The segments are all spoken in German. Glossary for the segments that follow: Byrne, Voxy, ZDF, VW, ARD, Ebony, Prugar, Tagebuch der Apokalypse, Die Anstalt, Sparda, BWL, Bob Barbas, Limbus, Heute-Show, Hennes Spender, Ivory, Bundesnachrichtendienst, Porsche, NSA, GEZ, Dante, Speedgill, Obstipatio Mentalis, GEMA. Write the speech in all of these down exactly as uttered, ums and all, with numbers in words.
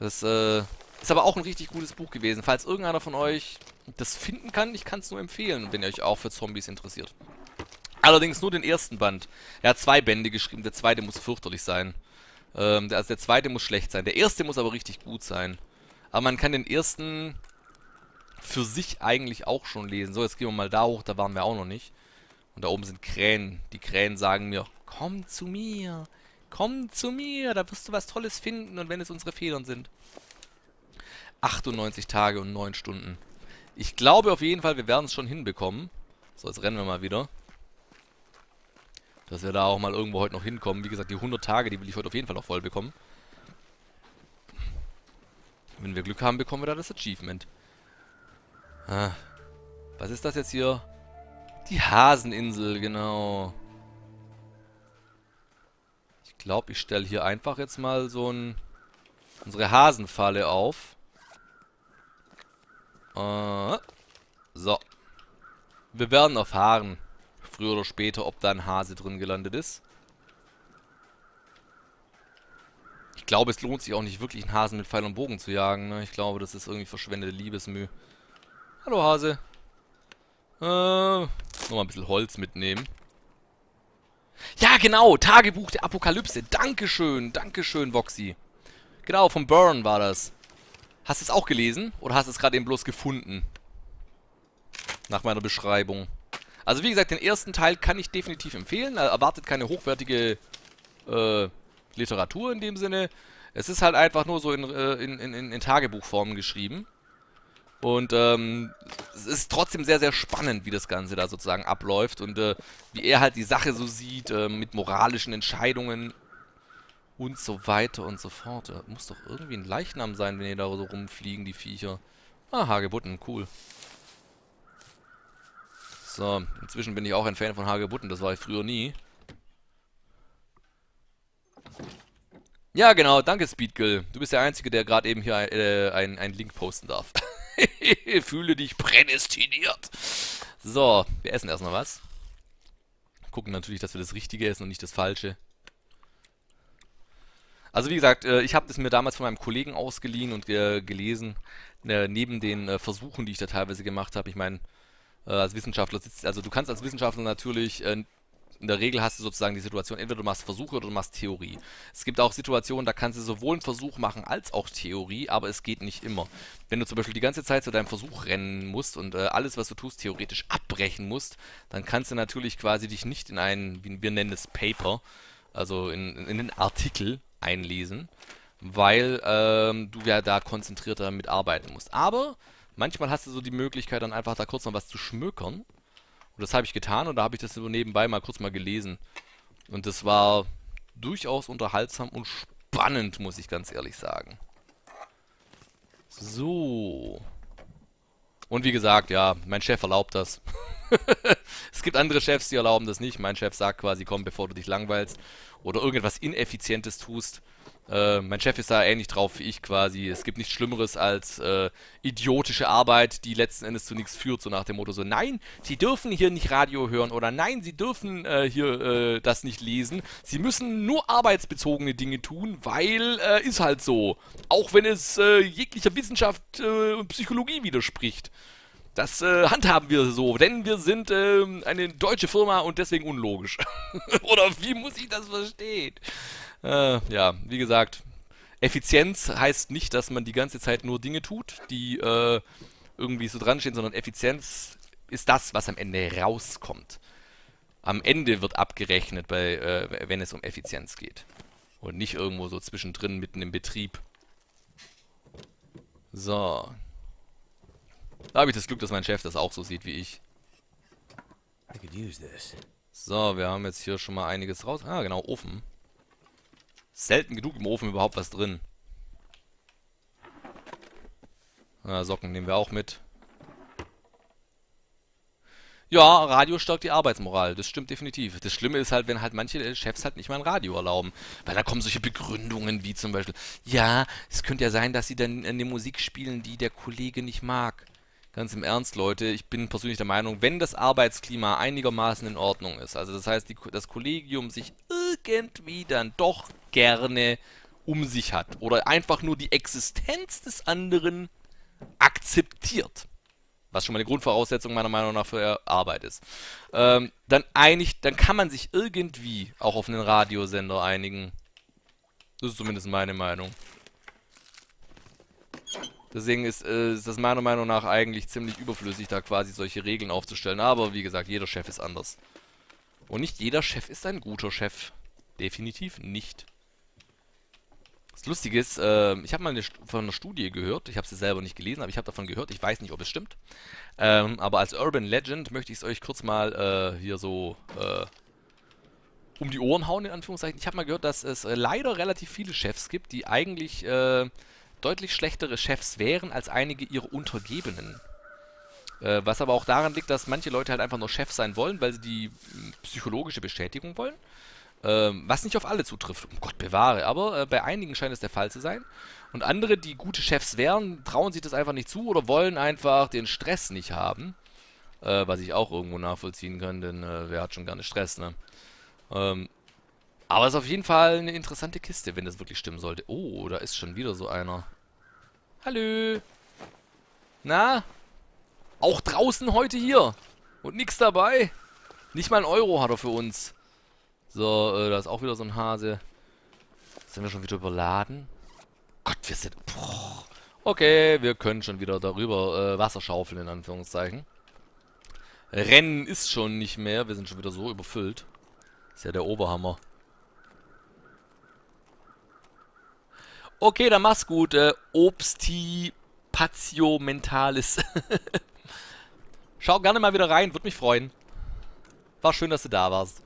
Das äh, ist aber auch ein richtig gutes Buch gewesen. Falls irgendeiner von euch das finden kann, ich kann es nur empfehlen, wenn ihr euch auch für Zombies interessiert. Allerdings nur den ersten Band. Er hat zwei Bände geschrieben, der zweite muss fürchterlich sein. Ähm, der, also der zweite muss schlecht sein, der erste muss aber richtig gut sein. Aber man kann den ersten für sich eigentlich auch schon lesen. So, jetzt gehen wir mal da hoch, da waren wir auch noch nicht. Und da oben sind Krähen. Die Krähen sagen mir, komm zu mir, komm zu mir, da wirst du was Tolles finden und wenn es unsere Federn sind. achtundneunzig Tage und neun Stunden. Ich glaube auf jeden Fall, wir werden es schon hinbekommen. So, jetzt rennen wir mal wieder. Dass wir da auch mal irgendwo heute noch hinkommen. Wie gesagt, die hundert Tage, die will ich heute auf jeden Fall noch voll bekommen. Wenn wir Glück haben, bekommen wir da das Achievement. Ah, was ist das jetzt hier? Die Haseninsel, genau. Ich glaube, ich stelle hier einfach jetzt mal so ein... unsere Hasenfalle auf. Äh, so. Wir werden erfahren, früher oder später, ob da ein Hase drin gelandet ist. Ich glaube, es lohnt sich auch nicht wirklich, einen Hasen mit Pfeil und Bogen zu jagen, ne? Ich glaube, das ist irgendwie verschwendete Liebesmüh. Hallo, Hase. Äh, nochmal ein bisschen Holz mitnehmen. Ja, genau, Tagebuch der Apokalypse. Dankeschön, Dankeschön, Voxy. Genau, von Byrne war das. Hast du es auch gelesen? Oder hast du es gerade eben bloß gefunden? Nach meiner Beschreibung. Also wie gesagt, den ersten Teil kann ich definitiv empfehlen. Erwartet keine hochwertige äh, Literatur in dem Sinne. Es ist halt einfach nur so in, äh, in, in, in Tagebuchformen geschrieben. Und ähm, es ist trotzdem sehr, sehr spannend, wie das Ganze da sozusagen abläuft. Und äh, wie er halt die Sache so sieht, äh, mit moralischen Entscheidungen und so weiter und so fort. Da muss doch irgendwie ein Leichnam sein, wenn die da so rumfliegen, die Viecher. Ah, Hagebutten, cool. So, inzwischen bin ich auch ein Fan von Hagebutten, das war ich früher nie. Ja, genau, danke Speedgill. Du bist der Einzige, der gerade eben hier ein, äh, einen, einen Link posten darf. Fühle dich prädestiniert. So, wir essen erstmal was. Gucken natürlich, dass wir das Richtige essen und nicht das Falsche. Also wie gesagt, ich habe das mir damals von meinem Kollegen ausgeliehen und äh, gelesen. Äh, neben den äh, Versuchen, die ich da teilweise gemacht habe. Ich meine, äh, als Wissenschaftler sitzt, also du kannst als Wissenschaftler natürlich... Äh, in der Regel hast du sozusagen die Situation, entweder du machst Versuche oder du machst Theorie. Es gibt auch Situationen, da kannst du sowohl einen Versuch machen als auch Theorie, aber es geht nicht immer. Wenn du zum Beispiel die ganze Zeit zu deinem Versuch rennen musst und äh, alles, was du tust, theoretisch abbrechen musst, dann kannst du natürlich quasi dich nicht in einen, wie wir nennen es Paper, also in, in den Artikel einlesen, weil ähm, du ja da konzentrierter damit arbeiten musst. Aber manchmal hast du so die Möglichkeit, dann einfach da kurz noch was zu schmökern. Das habe ich getan und da habe ich das so nebenbei mal kurz mal gelesen. Und das war durchaus unterhaltsam und spannend, muss ich ganz ehrlich sagen. So. Und wie gesagt, ja, mein Chef erlaubt das. Es gibt andere Chefs, die erlauben das nicht. Mein Chef sagt quasi, komm, bevor du dich langweilst oder irgendetwas Ineffizientes tust. Äh, mein Chef ist da ähnlich drauf wie ich quasi. Es gibt nichts Schlimmeres als äh, idiotische Arbeit, die letzten Endes zu nichts führt. So nach dem Motto so, nein, Sie dürfen hier nicht Radio hören oder nein, Sie dürfen äh, hier äh, das nicht lesen. Sie müssen nur arbeitsbezogene Dinge tun, weil äh, ist halt so. Auch wenn es äh, jeglicher Wissenschaft äh, und Psychologie widerspricht. Das äh, handhaben wir so, denn wir sind ähm, eine deutsche Firma und deswegen unlogisch. Oder wie muss ich das verstehen? Äh, ja, wie gesagt, Effizienz heißt nicht, dass man die ganze Zeit nur Dinge tut, die äh, irgendwie so dran stehen, sondern Effizienz ist das, was am Ende rauskommt. Am Ende wird abgerechnet, bei, äh, wenn es um Effizienz geht. Und nicht irgendwo so zwischendrin, mitten im Betrieb. So... Da habe ich das Glück, dass mein Chef das auch so sieht wie ich. So, wir haben jetzt hier schon mal einiges raus. Ah, genau, Ofen. Selten genug im Ofen überhaupt was drin. Ah, Socken nehmen wir auch mit. Ja, Radio stärkt die Arbeitsmoral. Das stimmt definitiv. Das Schlimme ist halt, wenn halt manche Chefs halt nicht mal ein Radio erlauben. Weil da kommen solche Begründungen wie zum Beispiel, ja, es könnte ja sein, dass sie dann eine Musik spielen, die der Kollege nicht mag. Ganz im Ernst, Leute, ich bin persönlich der Meinung, wenn das Arbeitsklima einigermaßen in Ordnung ist, also das heißt, die, das Kollegium sich irgendwie dann doch gerne um sich hat oder einfach nur die Existenz des anderen akzeptiert, was schon mal eine Grundvoraussetzung meiner Meinung nach für Arbeit ist, ähm, dann einigt, dann kann man sich irgendwie auch auf einen Radiosender einigen. Das ist zumindest meine Meinung. Deswegen ist, äh, ist das meiner Meinung nach eigentlich ziemlich überflüssig, da quasi solche Regeln aufzustellen. Aber wie gesagt, jeder Chef ist anders. Und nicht jeder Chef ist ein guter Chef. Definitiv nicht. Das Lustige ist, äh, ich habe mal eine, von einer Studie gehört. Ich habe sie selber nicht gelesen, aber ich habe davon gehört. Ich weiß nicht, ob es stimmt. Ähm, aber als Urban Legend möchte ich es euch kurz mal äh, hier so äh, um die Ohren hauen, in Anführungszeichen. Ich habe mal gehört, dass es äh, leider relativ viele Chefs gibt, die eigentlich... Äh, deutlich schlechtere Chefs wären als einige ihrer Untergebenen. Äh, was aber auch daran liegt, dass manche Leute halt einfach nur Chef sein wollen, weil sie die psychologische Bestätigung wollen. Ähm, was nicht auf alle zutrifft, um Gott bewahre, aber äh, bei einigen scheint es der Fall zu sein. Und andere, die gute Chefs wären, trauen sich das einfach nicht zu oder wollen einfach den Stress nicht haben. Äh, was ich auch irgendwo nachvollziehen kann, denn äh, wer hat schon gerne Stress, ne? Ähm, Aber es ist auf jeden Fall eine interessante Kiste, wenn das wirklich stimmen sollte. Oh, da ist schon wieder so einer. Hallo. Na? Auch draußen heute hier. Und nichts dabei. Nicht mal ein Euro hat er für uns. So, äh, da ist auch wieder so ein Hase. Sind wir schon wieder überladen? Gott, wir sind... Boah. Okay, wir können schon wieder darüber äh, Wasser schaufeln, in Anführungszeichen. Rennen ist schon nicht mehr. Wir sind schon wieder so überfüllt. Ist ja der Oberhammer. Okay, dann mach's gut. Äh, Obstipatio Mentalis. Schau gerne mal wieder rein, würde mich freuen. War schön, dass du da warst.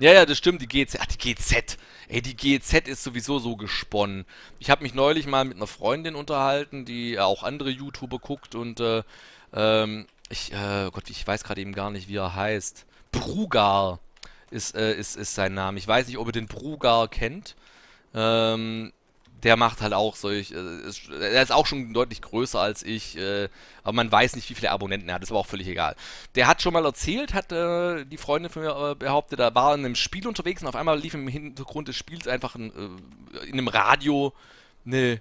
Ja, ja, das stimmt, die G E Z. Ach, die G E Z. Ey, die G E Z ist sowieso so gesponnen. Ich habe mich neulich mal mit einer Freundin unterhalten, die auch andere YouTuber guckt und, äh, ähm, ich, äh, Gott, ich weiß gerade eben gar nicht, wie er heißt. Prugar ist, äh, ist, ist sein Name. Ich weiß nicht, ob ihr den Prugar kennt. Ähm, der macht halt auch solch... Äh, ist, er ist auch schon deutlich größer als ich. Äh, aber man weiß nicht, wie viele Abonnenten er hat. Das war auch völlig egal. Der hat schon mal erzählt, hat äh, die Freundin von mir äh, behauptet, er war in einem Spiel unterwegs und auf einmal lief im Hintergrund des Spiels einfach ein, äh, in einem Radio eine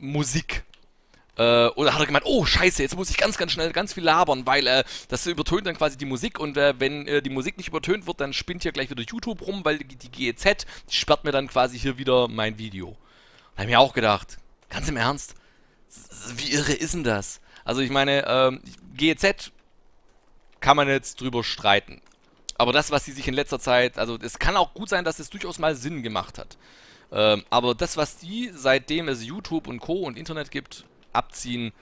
Musik. Oder hat er gemeint, oh scheiße, jetzt muss ich ganz, ganz schnell ganz viel labern, weil äh, das übertönt dann quasi die Musik und äh, wenn äh, die Musik nicht übertönt wird, dann spinnt hier gleich wieder YouTube rum, weil die, die G E Z die sperrt mir dann quasi hier wieder mein Video. Da hab ich mir auch gedacht, ganz im Ernst, wie irre ist denn das? Also ich meine, ähm, G E Z kann man jetzt drüber streiten. Aber das, was sie sich in letzter Zeit, also es kann auch gut sein, dass es durchaus mal Sinn gemacht hat. Ähm, aber das, was die, seitdem es YouTube und Co. und Internet gibt, abziehen.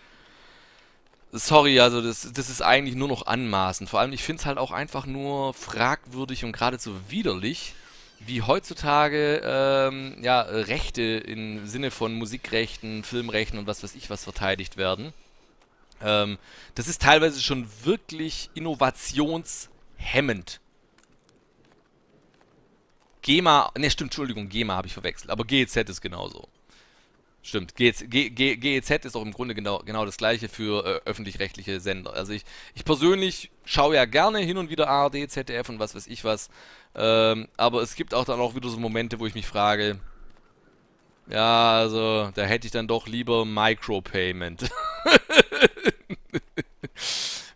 Sorry, also das, das ist eigentlich nur noch anmaßend. Vor allem, ich finde es halt auch einfach nur fragwürdig und geradezu widerlich, wie heutzutage ähm, ja, Rechte im Sinne von Musikrechten, Filmrechten und was weiß ich was verteidigt werden. Ähm, das ist teilweise schon wirklich innovationshemmend. GEMA, ne stimmt, Entschuldigung, GEMA habe ich verwechselt, aber G E Z ist genauso. Stimmt, G E Z ist auch im Grunde genau, genau das gleiche für äh, öffentlich-rechtliche Sender. Also ich, ich persönlich schaue ja gerne hin und wieder A R D, Z D F und was weiß ich was. Ähm, aber es gibt auch dann auch wieder so Momente, wo ich mich frage, ja, also da hätte ich dann doch lieber Micropayment.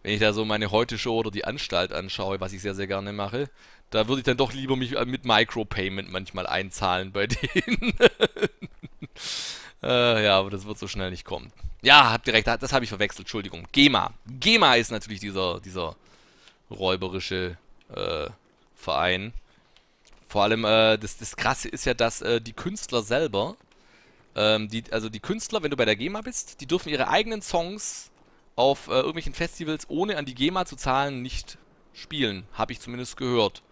Wenn ich da so meine Heute-Show oder die Anstalt anschaue, was ich sehr, sehr gerne mache, da würde ich dann doch lieber mich mit Micropayment manchmal einzahlen bei denen. Äh, ja, aber das wird so schnell nicht kommen. Ja, habt ihr recht, das habe ich verwechselt, Entschuldigung. GEMA. GEMA ist natürlich dieser, dieser räuberische äh, Verein. Vor allem, äh, das, das Krasse ist ja, dass äh, die Künstler selber, ähm, die, also die Künstler, wenn du bei der GEMA bist, die dürfen ihre eigenen Songs auf äh, irgendwelchen Festivals, ohne an die GEMA zu zahlen, nicht spielen. Habe ich zumindest gehört.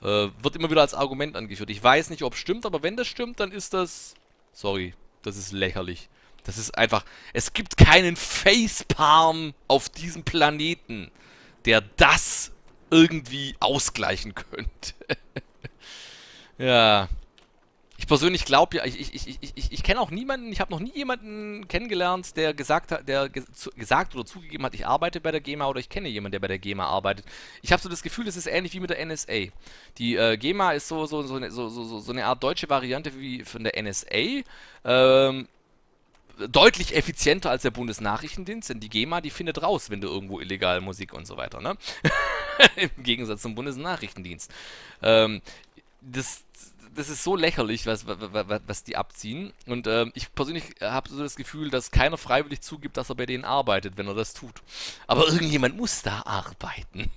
Äh, wird immer wieder als Argument angeführt. Ich weiß nicht, ob es stimmt, aber wenn das stimmt, dann ist das... Sorry, das ist lächerlich. Das ist einfach... Es gibt keinen Facepalm auf diesem Planeten, der das irgendwie ausgleichen könnte. Ja. Ich persönlich glaube ja, ich, ich, ich, ich, ich kenne auch niemanden, ich habe noch nie jemanden kennengelernt, der gesagt hat, der ge zu, gesagt oder zugegeben hat, ich arbeite bei der GEMA oder ich kenne jemanden, der bei der GEMA arbeitet. Ich habe so das Gefühl, es ist ähnlich wie mit der N S A. Die äh, GEMA ist so, so, so, eine, so, so, so eine Art deutsche Variante wie von der N S A. Ähm, deutlich effizienter als der Bundesnachrichtendienst, denn die GEMA, die findet raus, wenn du irgendwo illegal Musik und so weiter, ne? Im Gegensatz zum Bundesnachrichtendienst. Ähm, das, das ist so lächerlich, was, was, was die abziehen. Und ähm, ich persönlich habe so das Gefühl, dass keiner freiwillig zugibt, dass er bei denen arbeitet, wenn er das tut. Aber irgendjemand muss da arbeiten.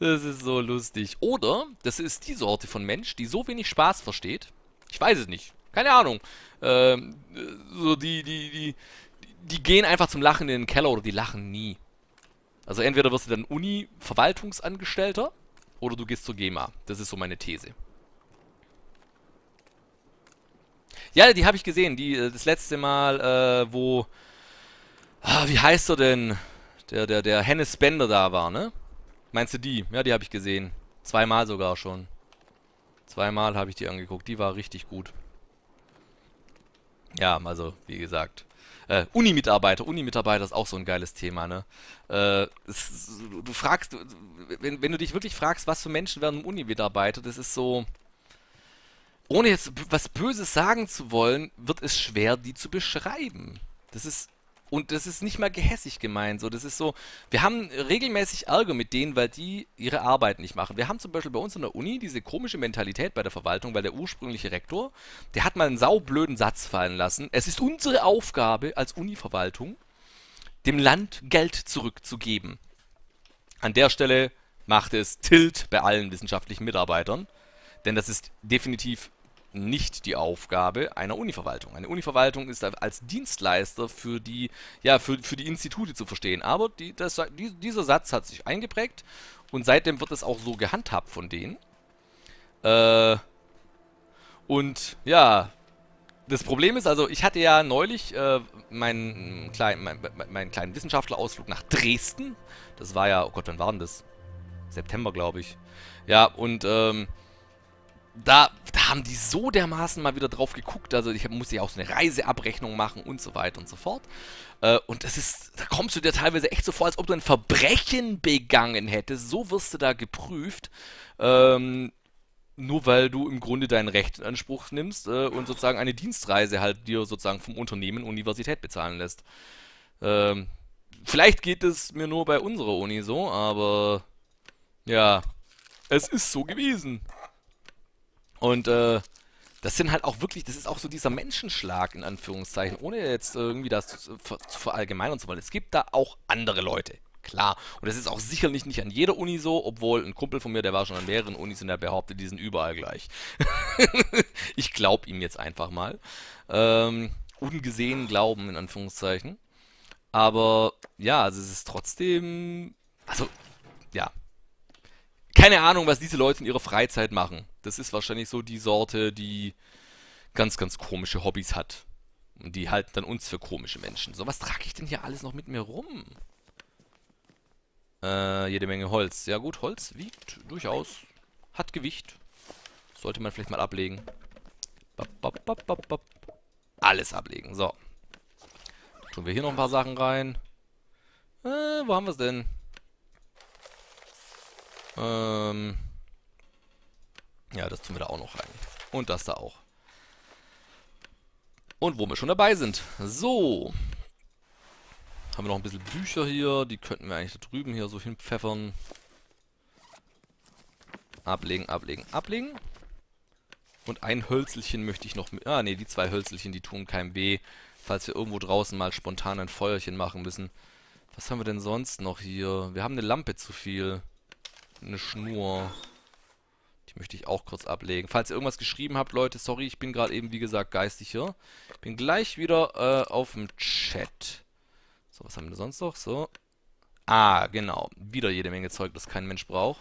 Das ist so lustig. Oder, das ist die Sorte von Mensch, die so wenig Spaß versteht. Ich weiß es nicht. Keine Ahnung. Ähm, so die, die, die, die gehen einfach zum Lachen in den Keller oder die lachen nie. Also entweder wirst du dann Uni-Verwaltungsangestellter oder du gehst zur GEMA. Das ist so meine These. Ja, die habe ich gesehen. Die, das letzte Mal, äh, wo... Ah, wie heißt er denn? Der, der, der Hennes Spender da war, ne? Meinst du die? Ja, die habe ich gesehen. Zweimal sogar schon. Zweimal habe ich die angeguckt. Die war richtig gut. Ja, also, wie gesagt. Äh, Uni-Mitarbeiter. Uni-Mitarbeiter ist auch so ein geiles Thema, ne? Äh, es, du fragst, du, wenn, wenn du dich wirklich fragst, was für Menschen werden Uni-Mitarbeiter, das ist so... Ohne jetzt was Böses sagen zu wollen, wird es schwer, die zu beschreiben. Das ist... Und das ist nicht mal gehässig gemeint. So, das ist so, wir haben regelmäßig Ärger mit denen, weil die ihre Arbeit nicht machen. Wir haben zum Beispiel bei uns in der Uni diese komische Mentalität bei der Verwaltung, weil der ursprüngliche Rektor, der hat mal einen saublöden Satz fallen lassen. Es ist unsere Aufgabe als Uni-Verwaltung, dem Land Geld zurückzugeben. An der Stelle macht es Tilt bei allen wissenschaftlichen Mitarbeitern, denn das ist definitiv nicht die Aufgabe einer Univerwaltung. Eine Univerwaltung ist als Dienstleister für die, ja, für, für die Institute zu verstehen. Aber die, das, die, dieser Satz hat sich eingeprägt und seitdem wird es auch so gehandhabt von denen. Äh, und ja, das Problem ist also, ich hatte ja neulich äh, meinen, klein, mein, meinen kleinen Wissenschaftlerausflug nach Dresden. Das war ja, oh Gott, wann war denn das? September, glaube ich. Ja, und ähm, Da, da haben die so dermaßen mal wieder drauf geguckt, also ich hab, musste ja auch so eine Reiseabrechnung machen und so weiter und so fort. Äh, und das ist, da kommst du dir teilweise echt so vor, als ob du ein Verbrechen begangen hättest. So wirst du da geprüft, ähm, nur weil du im Grunde dein Recht in Anspruch nimmst äh, und sozusagen eine Dienstreise halt dir sozusagen vom Unternehmen Universität bezahlen lässt. Ähm, vielleicht geht es mir nur bei unserer Uni so, aber ja, es ist so gewesen. Und äh, das sind halt auch wirklich, das ist auch so dieser Menschenschlag in Anführungszeichen, ohne jetzt äh, irgendwie das zu, zu, zu verallgemeinern zu wollen. Es gibt da auch andere Leute, klar. Und das ist auch sicherlich nicht an jeder Uni so, obwohl ein Kumpel von mir, der war schon an mehreren Unis und der behauptet, die sind überall gleich. Ich glaube ihm jetzt einfach mal. Ähm, ungesehen glauben in Anführungszeichen. Aber ja, also es ist trotzdem, also ja. Keine Ahnung, was diese Leute in ihrer Freizeit machen. Das ist wahrscheinlich so die Sorte, die ganz, ganz komische Hobbys hat. Und die halten dann uns für komische Menschen. So, was trage ich denn hier alles noch mit mir rum? Äh, jede Menge Holz. Ja gut, Holz wiegt durchaus. Hat Gewicht. Sollte man vielleicht mal ablegen. Bop, bop, bop, bop, bop. Alles ablegen. So. Tun wir hier noch ein paar Sachen rein. Äh, wo haben wir es denn? Ähm... Ja, das tun wir da auch noch rein. Und das da auch. Und wo wir schon dabei sind. So. Haben wir noch ein bisschen Bücher hier. Die könnten wir eigentlich da drüben hier so hinpfeffern. Ablegen, ablegen, ablegen. Und ein Hölzelchen möchte ich noch... Ah, ne, die zwei Hölzelchen, die tun keinem weh. Falls wir irgendwo draußen mal spontan ein Feuerchen machen müssen. Was haben wir denn sonst noch hier? Wir haben eine Lampe zu viel. Eine Schnur... Möchte ich auch kurz ablegen. Falls ihr irgendwas geschrieben habt, Leute, sorry, ich bin gerade eben, wie gesagt, geistig hier. Ich bin gleich wieder äh, auf dem Chat. So, was haben wir sonst noch? So. Ah, genau. Wieder jede Menge Zeug, das kein Mensch braucht.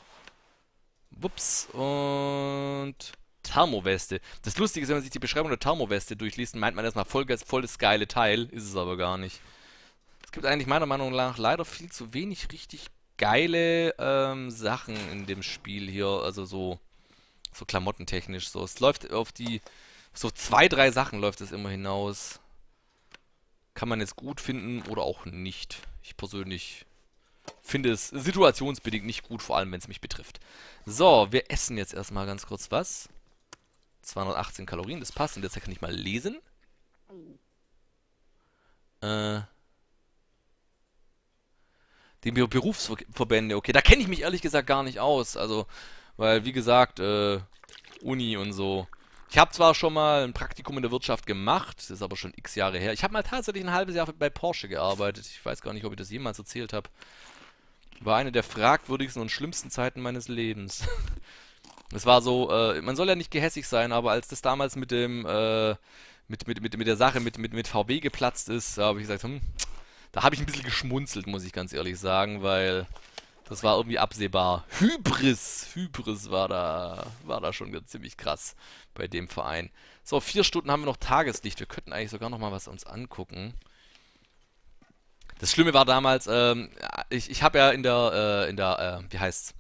Wups. Und... Thermoweste. Das Lustige ist, wenn man sich die Beschreibung der Thermoweste durchliest, meint man erstmal voll, voll das geile Teil. Ist es aber gar nicht. Es gibt eigentlich meiner Meinung nach leider viel zu wenig richtig geile ähm, Sachen in dem Spiel hier. Also so... So klamottentechnisch so. Es läuft auf die... So zwei, drei Sachen läuft es immer hinaus. Kann man jetzt gut finden oder auch nicht. Ich persönlich finde es situationsbedingt nicht gut, vor allem wenn es mich betrifft. So, wir essen jetzt erstmal ganz kurz was. zweihundertachtzehn Kalorien, das passt. Und jetzt kann ich mal lesen. Äh... Die Berufsverbände, okay, da kenne ich mich ehrlich gesagt gar nicht aus, also, weil, wie gesagt, äh, Uni und so. Ich habe zwar schon mal ein Praktikum in der Wirtschaft gemacht, das ist aber schon x Jahre her. Ich habe mal tatsächlich ein halbes Jahr bei Porsche gearbeitet, ich weiß gar nicht, ob ich das jemals erzählt habe. War eine der fragwürdigsten und schlimmsten Zeiten meines Lebens. Es war so, äh, man soll ja nicht gehässig sein, aber als das damals mit dem, äh, mit, mit, mit, mit der Sache mit, mit, mit V W geplatzt ist, da habe ich gesagt, hm... Da habe ich ein bisschen geschmunzelt, muss ich ganz ehrlich sagen, weil das war irgendwie absehbar. Hybris! Hybris war da, war da schon ganz ziemlich krass bei dem Verein. So, vier Stunden haben wir noch Tageslicht. Wir könnten eigentlich sogar noch mal was uns angucken. Das Schlimme war damals, ähm, ich, ich habe ja in der, äh, in der, äh, wie heißt's?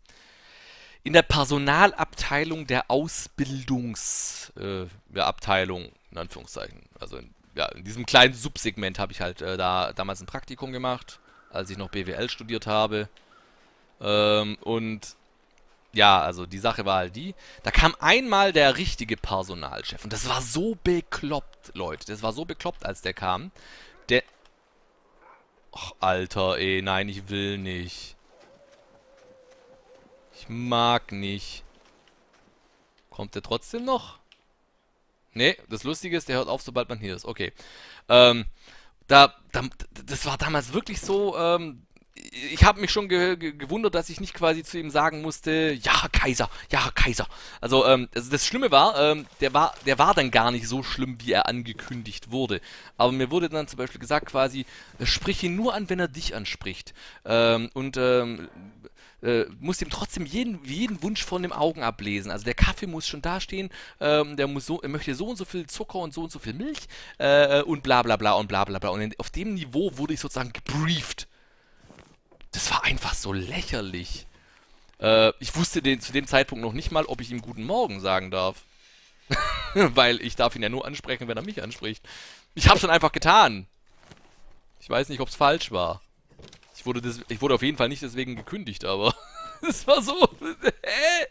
In der Personalabteilung der Ausbildungsabteilung, äh, Abteilung, in Anführungszeichen, also in Ja, in diesem kleinen Subsegment habe ich halt äh, da damals ein Praktikum gemacht, als ich noch B W L studiert habe. Ähm, und ja, also die Sache war halt die, da kam einmal der richtige Personalchef. Und das war so bekloppt, Leute. Das war so bekloppt, als der kam. Der... Ach, Alter, ey, nein, ich will nicht. Ich mag nicht. Kommt der trotzdem noch? Ne, das Lustige ist, der hört auf, sobald man hier ist. Okay. Ähm, da, da, das war damals wirklich so, ähm, ich habe mich schon ge ge gewundert, dass ich nicht quasi zu ihm sagen musste, ja, Herr Kaiser, ja, Herr Kaiser. Also, ähm, also das Schlimme war, ähm, der war, der war dann gar nicht so schlimm, wie er angekündigt wurde. Aber mir wurde dann zum Beispiel gesagt, quasi, sprich ihn nur an, wenn er dich anspricht. Ähm, und, ähm... Äh, muss ihm trotzdem jeden, jeden Wunsch von den Augen ablesen. Also der Kaffee muss schon dastehen, ähm, der muss so, er möchte so und so viel Zucker und so und so viel Milch äh, und bla bla bla und bla bla bla. Und in, auf dem Niveau wurde ich sozusagen gebrieft. Das war einfach so lächerlich. Äh, ich wusste den, zu dem Zeitpunkt noch nicht mal, ob ich ihm guten Morgen sagen darf. Weil ich darf ihn ja nur ansprechen, wenn er mich anspricht. Ich hab's dann einfach getan. Ich weiß nicht, ob's falsch war. Ich wurde, des, ich wurde auf jeden Fall nicht deswegen gekündigt, aber es war so, hä?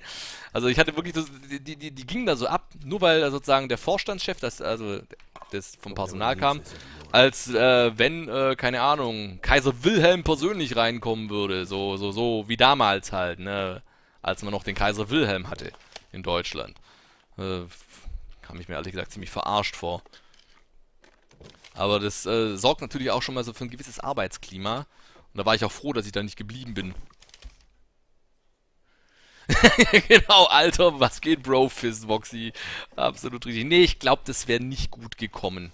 Also ich hatte wirklich, das, die, die, die gingen da so ab, nur weil sozusagen der Vorstandschef, das, also das vom Personal kam, als äh, wenn, äh, keine Ahnung, Kaiser Wilhelm persönlich reinkommen würde, so, so, so wie damals halt, ne, als man noch den Kaiser Wilhelm hatte in Deutschland. Äh, kam ich mir ehrlich gesagt ziemlich verarscht vor. Aber das äh, sorgt natürlich auch schon mal so für ein gewisses Arbeitsklima. Und da war ich auch froh, dass ich da nicht geblieben bin. Genau, Alter, was geht, Bro, Fizz, Voxy? Absolut richtig. Nee, ich glaube, das wäre nicht gut gekommen.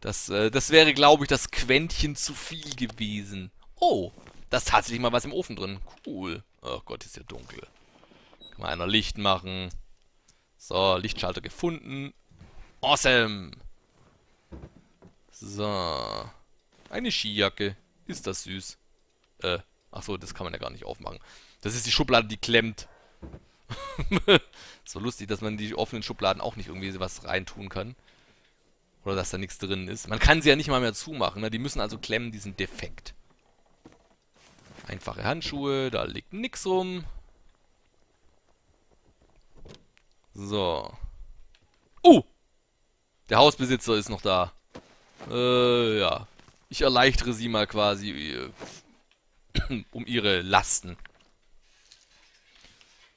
Das, äh, das wäre, glaube ich, das Quäntchen zu viel gewesen. Oh, da ist tatsächlich mal was im Ofen drin. Cool. Oh Gott, ist ja dunkel. Kann mal einer Licht machen. So, Lichtschalter gefunden. Awesome. So. Eine Skijacke. Ist das süß. Äh, achso, das kann man ja gar nicht aufmachen. Das ist die Schublade, die klemmt. So lustig, dass man die offenen Schubladen auch nicht irgendwie was reintun kann. Oder dass da nichts drin ist. Man kann sie ja nicht mal mehr zumachen, ne? Die müssen also klemmen, die sind defekt. Einfache Handschuhe, da liegt nichts rum. So. Oh! Der Hausbesitzer ist noch da. Äh, ja. Ich erleichtere sie mal quasi äh, um ihre Lasten.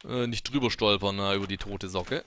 Äh, nicht drüber stolpern, na, über die tote Socke.